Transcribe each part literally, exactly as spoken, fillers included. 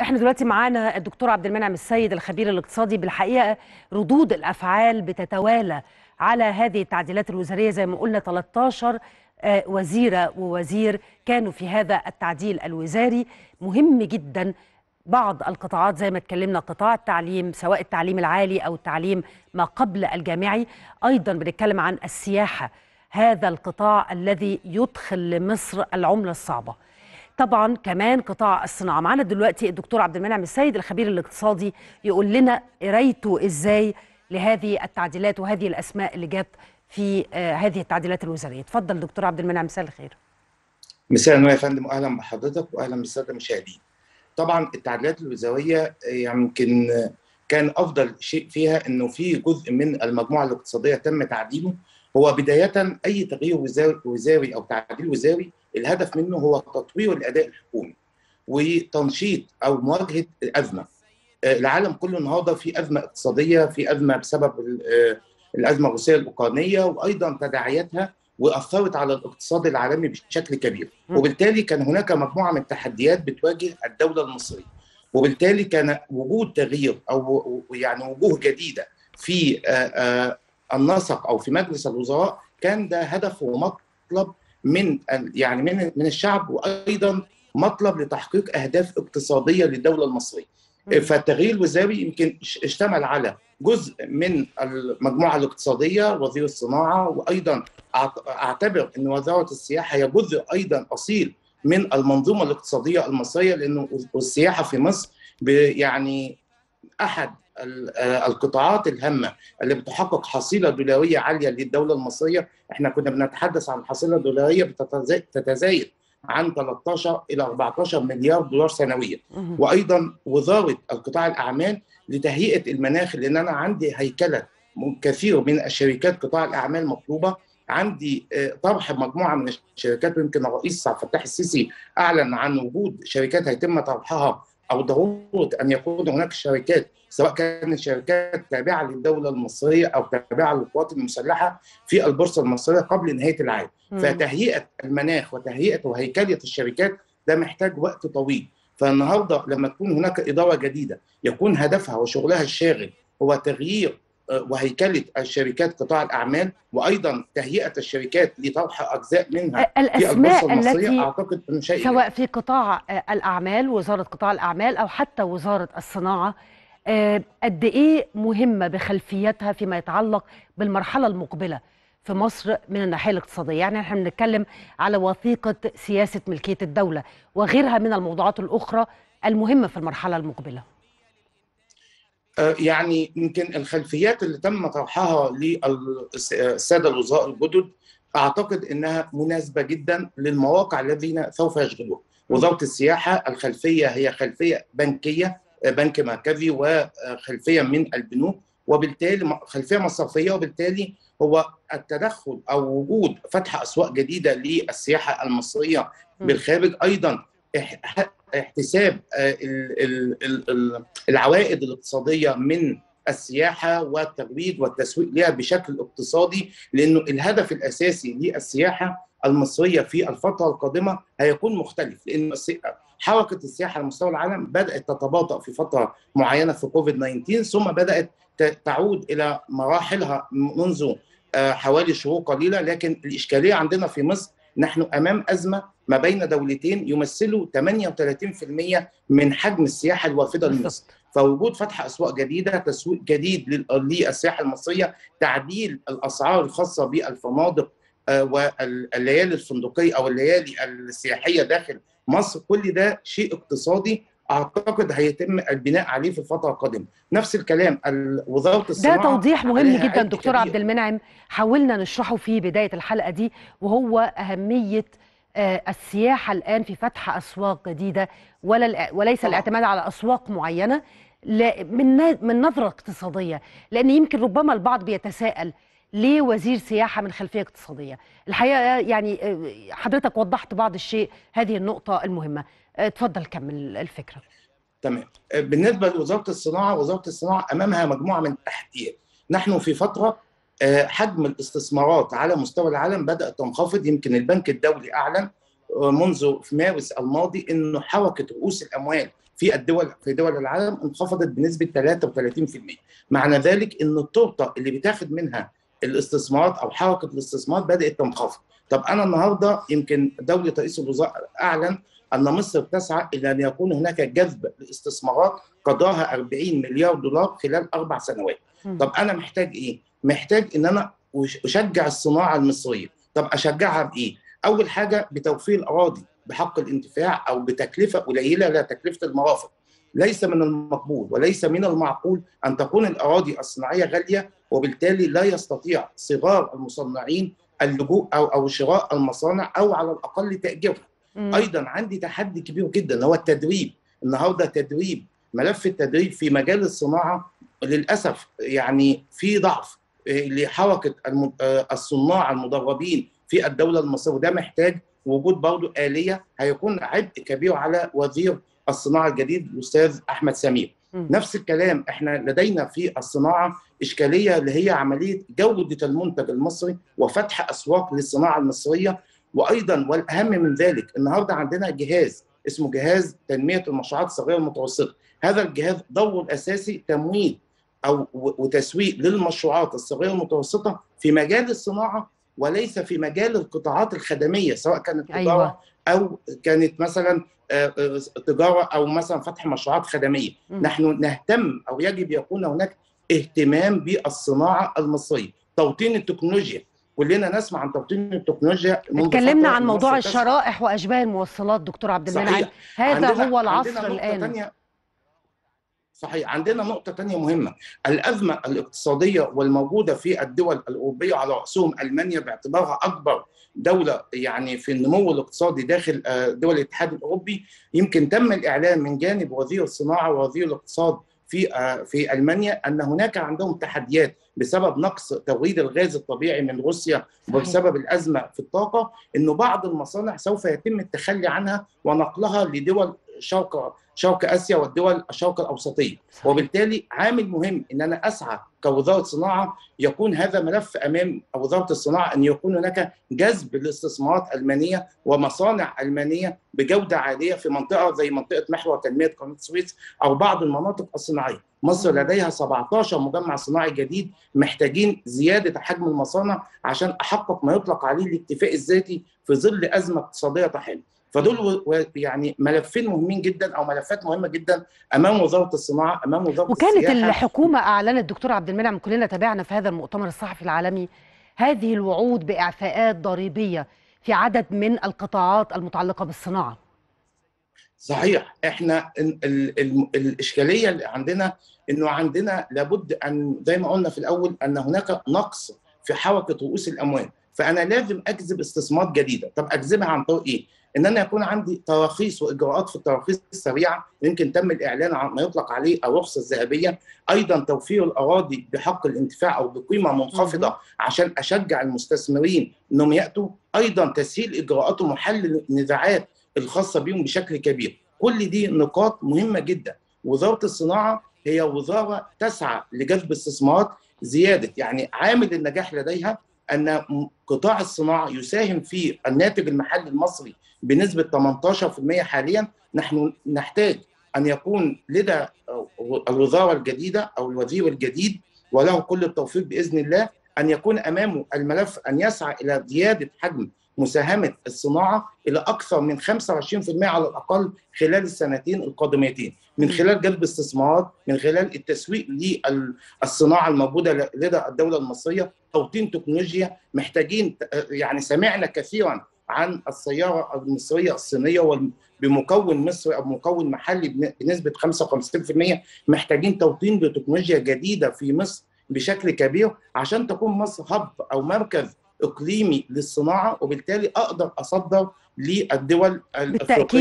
احنا دلوقتي معانا الدكتور عبد المنعم السيد الخبير الاقتصادي. بالحقيقه ردود الافعال بتتوالى على هذه التعديلات الوزاريه، زي ما قلنا ثلاثة عشر وزيره ووزير كانوا في هذا التعديل الوزاري مهم جدا. بعض القطاعات زي ما اتكلمنا، قطاع التعليم سواء التعليم العالي او التعليم ما قبل الجامعي، ايضا بنتكلم عن السياحه، هذا القطاع الذي يدخل لمصر العمله الصعبه. طبعا كمان قطاع الصناعه. معانا دلوقتي الدكتور عبد المنعم السيد الخبير الاقتصادي يقول لنا قرايته ازاي لهذه التعديلات وهذه الاسماء اللي جت في هذه التعديلات الوزاريه. اتفضل دكتور عبد المنعم، مساء الخير. مساء النور يا فندم، واهلا بحضرتك واهلا بالساده المشاهدين. طبعا التعديلات الوزاريه يمكن كان افضل شيء فيها انه في جزء من المجموعه الاقتصاديه تم تعديله. هو بدايه اي تغيير وزاري او تعديل وزاري الهدف منه هو تطوير الاداء الحكومي وتنشيط او مواجهه الازمه. العالم كله النهارده في ازمه اقتصاديه، في ازمه بسبب الازمه الروسيه الاوكرانيه وايضا تداعياتها، واثرت على الاقتصاد العالمي بشكل كبير، وبالتالي كان هناك مجموعه من التحديات بتواجه الدوله المصريه، وبالتالي كان وجود تغيير او يعني وجوه جديده في النسق او في مجلس الوزراء كان ده هدف ومطلب من يعني من من الشعب، وايضا مطلب لتحقيق اهداف اقتصاديه للدوله المصريه. فالتغيير الوزاري يمكن اشتمل على جزء من المجموعه الاقتصاديه، وزير الصناعه، وايضا اعتبر ان وزاره السياحه هي جزء ايضا اصيل من المنظومه الاقتصاديه المصريه، لانه السياحه في مصر يعني احد القطاعات الهامه اللي بتحقق حصيله دولاريه عاليه للدوله المصريه. احنا كنا بنتحدث عن حصيله دولاريه بتتزايد عن ثلاثة عشر إلى أربعة عشر مليار دولار سنويا. وأيضا وزارة القطاع الأعمال لتهيئة المناخ، لأن أنا عندي هيكلة كثير من الشركات قطاع الأعمال مطلوبة، عندي طرح مجموعة من الشركات، ويمكن الرئيس عبد الفتاح السيسي أعلن عن وجود شركات هيتم طرحها أو ضرورة أن يكون هناك شركات، سواء كانت شركات تابعة للدولة المصرية أو تابعة للقوات المسلحة في البورصة المصرية قبل نهاية العام. فتهيئة المناخ وتهيئة وهيكلة الشركات ده محتاج وقت طويل. فالنهاردة لما تكون هناك إدارة جديدة يكون هدفها وشغلها الشاغل هو تغيير وهيكلة الشركات قطاع الأعمال، وأيضا تهيئة الشركات لطرح أجزاء منها في البورصة المصرية. أعتقد أنه شيء سواء في قطاع الأعمال، وزارة قطاع الأعمال، أو حتى وزارة الصناعة، قد إيه مهمة بخلفيتها فيما يتعلق بالمرحلة المقبلة في مصر من الناحية الاقتصادية. يعني احنا بنتكلم على وثيقة سياسة ملكية الدولة وغيرها من الموضوعات الأخرى المهمة في المرحلة المقبلة. يعني يمكن الخلفيات اللي تم طرحها للسادة الوزراء الجدد أعتقد أنها مناسبة جدا للمواقع الذين سوف يشغلوها. وزارة السياحة الخلفية هي خلفية بنكية، بنك مركزي، وخلفية من البنوك، وبالتالي خلفية مصرفية، وبالتالي هو التدخل أو وجود فتح أسواق جديدة للسياحة المصرية بالخارج. أيضا احتساب العوائد الاقتصادية من السياحة والترويج والتسويق لها بشكل اقتصادي، لأنه الهدف الأساسي للسياحة المصرية في الفترة القادمة هيكون مختلف، لأن حركة السياحة على مستوى العالم بدأت تتباطأ في فترة معينة في كوفيد تسعة عشر، ثم بدأت تعود إلى مراحلها منذ حوالي شهور قليلة. لكن الإشكالية عندنا في مصر، نحن أمام أزمة ما بين دولتين يمثلوا ثمانية وثلاثين بالمئة من حجم السياحة الوافدة لمصر. فوجود فتح أسواق جديدة، تسويق جديد للسياحة المصرية، تعديل الأسعار الخاصة بالفنادق والليالي الفندقية أو الليالي السياحية داخل مصر، كل ده شيء اقتصادي أعتقد هيتم البناء عليه في الفترة القادمة. نفس الكلام وزارة الصناعة. ده توضيح مهم جدا دكتور عبد المنعم حاولنا نشرحه في بداية الحلقة دي، وهو أهمية السياحة الآن في فتح أسواق جديدة، ولا وليس الاعتماد على أسواق معينة من من نظرة اقتصادية. لأن يمكن ربما البعض بيتساءل ليه وزير سياحة من خلفية اقتصادية؟ الحقيقة يعني حضرتك وضحت بعض الشيء، هذه النقطة المهمة. اتفضل كمل الفكرة. تمام. بالنسبة لوزارة الصناعة، وزارة الصناعة أمامها مجموعة من التحديات. نحن في فترة حجم الاستثمارات على مستوى العالم بدأت تنخفض، يمكن البنك الدولي أعلن منذ في مارس الماضي انه حركه رؤوس الاموال في الدول في دول العالم انخفضت بنسبه ثلاثة وثلاثين بالمئة، معنى ذلك ان التورته اللي بتاخد منها الاستثمارات او حركه الاستثمار بدات تنخفض. طب انا النهارده يمكن دوله رئيس الوزراء اعلن ان مصر تسعى الى ان يكون هناك جذب لاستثمارات قدرها أربعين مليار دولار خلال اربع سنوات. م. طب انا محتاج ايه؟ محتاج ان انا اشجع الصناعه المصريه. طب اشجعها بايه؟ اول حاجه بتوفير اراضي بحق الانتفاع او بتكلفه قليله لا تكلفه المرافق. ليس من المقبول وليس من المعقول ان تكون الاراضي الصناعيه غاليه وبالتالي لا يستطيع صغار المصنعين اللجوء او او شراء المصانع او على الاقل تاجيرها. ايضا عندي تحدي كبير جدا هو التدريب. النهارده تدريب ملف التدريب في مجال الصناعه للاسف يعني في ضعف لحركه الصناع المدربين في الدوله المصريه، وده محتاج وجود برضه آلية هيكون عبء كبير على وزير الصناعه الجديد الاستاذ احمد سمير. م. نفس الكلام احنا لدينا في الصناعه اشكاليه اللي هي عمليه جوده المنتج المصري وفتح اسواق للصناعه المصريه، وايضا والاهم من ذلك النهارده عندنا جهاز اسمه جهاز تنميه المشروعات الصغيره والمتوسطه. هذا الجهاز دوره الاساسي تمويل او وتسويق للمشروعات الصغيره والمتوسطه في مجال الصناعه وليس في مجال القطاعات الخدميه سواء كانت تجاره أيوة. او كانت مثلا تجاره او مثلا فتح مشروعات خدميه. م. نحن نهتم او يجب يكون هناك اهتمام بالصناعه المصريه، توطين التكنولوجيا. كلنا نسمع عن توطين التكنولوجيا. اتكلمنا عن موضوع الشرائح واشباه الموصلات دكتور عبد المنعم، هذا هو العصر الان. صحيح، عندنا نقطة تانية مهمة، الأزمة الاقتصادية والموجودة في الدول الأوروبية على رأسهم ألمانيا باعتبارها أكبر دولة يعني في النمو الاقتصادي داخل دول الاتحاد الأوروبي. يمكن تم الإعلان من جانب وزير الصناعة ووزير الاقتصاد في في ألمانيا أن هناك عندهم تحديات بسبب نقص توريد الغاز الطبيعي من روسيا وبسبب الأزمة في الطاقة، إنه بعض المصانع سوف يتم التخلي عنها ونقلها لدول شرق شرق اسيا والدول الشرق الاوسطيه، وبالتالي عامل مهم ان انا اسعى كوزاره صناعه يكون هذا ملف امام وزاره الصناعه ان يكون هناك جذب لاستثمارات المانيه ومصانع المانيه بجوده عاليه في منطقه زي منطقه محور تنميه قناه السويس او بعض المناطق الصناعيه. مصر لديها سبعة عشر مجمع صناعي جديد، محتاجين زياده حجم المصانع عشان احقق ما يطلق عليه الاكتفاء الذاتي في ظل ازمه اقتصاديه طاحنه. فدول يعني ملفين مهمين جدا او ملفات مهمه جدا امام وزاره الصناعه امام وزاره وكانت السياحه. وكانت الحكومه اعلنت دكتور عبد المنعم، كلنا تابعنا في هذا المؤتمر الصحفي العالمي هذه الوعود باعفاءات ضريبيه في عدد من القطاعات المتعلقه بالصناعه. صحيح، احنا ال ال ال الاشكاليه اللي عندنا انه عندنا لابد ان زي ما قلنا في الاول ان هناك نقص في حركه رؤوس الاموال، فانا لازم اجذب استثمارات جديده. طب اجذبها عن طريق ايه؟ ان انا يكون عندي تراخيص واجراءات في التراخيص السريعه، يمكن تم الاعلان عن ما يطلق عليه الرخصه الذهبيه، ايضا توفير الاراضي بحق الانتفاع او بقيمه منخفضه عشان اشجع المستثمرين انهم ياتوا، ايضا تسهيل اجراءاتهم وحل النزاعات الخاصه بهم بشكل كبير. كل دي نقاط مهمه جدا. وزاره الصناعه هي وزاره تسعى لجذب استثمارات زياده، يعني عامل النجاح لديها ان قطاع الصناعه يساهم في الناتج المحلي المصري بنسبه ثمانية عشر بالمئة حاليا. نحن نحتاج ان يكون لدى الوزاره الجديده او الوزير الجديد وله كل التوفيق باذن الله ان يكون امامه الملف ان يسعى الى زياده حجم مساهمه الصناعه الى اكثر من خمسة وعشرين بالمئة على الاقل خلال السنتين القادمتين، من خلال جلب استثمارات، من خلال التسويق للصناعه الموجوده لدى الدوله المصريه، توطين تكنولوجيا. محتاجين يعني سمعنا كثيرا عن السيارة المصرية الصينية بمكون مصري أو مكون محلي بنسبة خمسة وخمسين بالمئة، محتاجين توطين لتكنولوجيا جديدة في مصر بشكل كبير عشان تكون مصر هب أو مركز إقليمي للصناعة، وبالتالي أقدر أصدر للدول الأفريقية.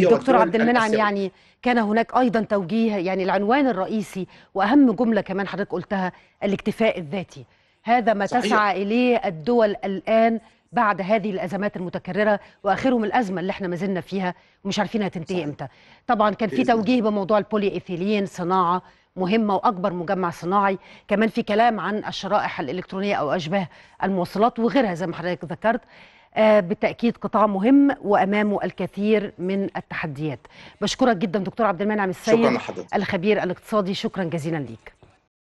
بالتأكيد دكتور عبد المنعم، يعني كان هناك أيضا توجيه، يعني العنوان الرئيسي وأهم جملة كمان حضرتك قلتها الاكتفاء الذاتي، هذا ما صحيح. تسعى إليه الدول الآن بعد هذه الأزمات المتكررة وآخرهم الأزمة اللي احنا ما زلنا فيها ومش عارفين هتنتهي امتى. طبعا كان في توجيه بموضوع البولي إيثيلين، صناعة مهمة وأكبر مجمع صناعي، كمان في كلام عن الشرائح الإلكترونية أو أشباه الموصلات وغيرها زي ما حضرتك ذكرت. بالتأكيد قطاع مهم وأمامه الكثير من التحديات. بشكرك جدا دكتور عبد المنعم السيد الخبير الاقتصادي، شكرا جزيلا ليك.